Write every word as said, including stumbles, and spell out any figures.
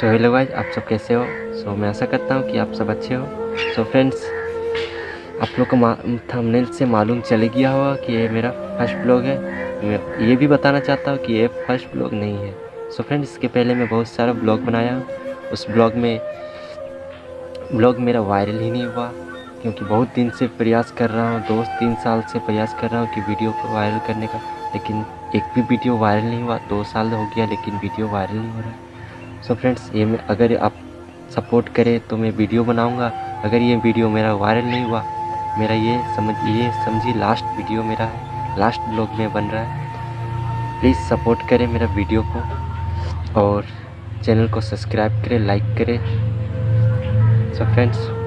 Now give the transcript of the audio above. So hello guys, आप सब कैसे हो? सो so, मैं आशा करता हूँ कि आप सब अच्छे हो। सो so, फ्रेंड्स, आप लोग को थंबनेल से मालूम चल गया होगा कि ये मेरा फर्स्ट ब्लॉग है। मैं ये भी बताना चाहता हूँ कि ये फर्स्ट ब्लॉग नहीं है। सो so, फ्रेंड्स, इसके पहले मैं बहुत सारा ब्लॉग बनाया। उस ब्लॉग में ब्लॉग मेरा वायरल ही नहीं हुआ, क्योंकि बहुत दिन से प्रयास कर रहा हूँ, दो तीन साल से प्रयास कर रहा हूँ कि वीडियो को वायरल करने का, लेकिन एक भी वीडियो वायरल नहीं हुआ। दो साल हो गया लेकिन वीडियो वायरल नहीं हो रहा। सो फ्रेंड्स, ये मैं अगर आप सपोर्ट करें तो मैं वीडियो बनाऊंगा। अगर ये वीडियो मेरा वायरल नहीं हुआ, मेरा ये समझ ये समझिए लास्ट वीडियो मेरा है, लास्ट ब्लॉग में बन रहा है। प्लीज़ सपोर्ट करें मेरा वीडियो को और चैनल को सब्सक्राइब करें, लाइक करें। So friends,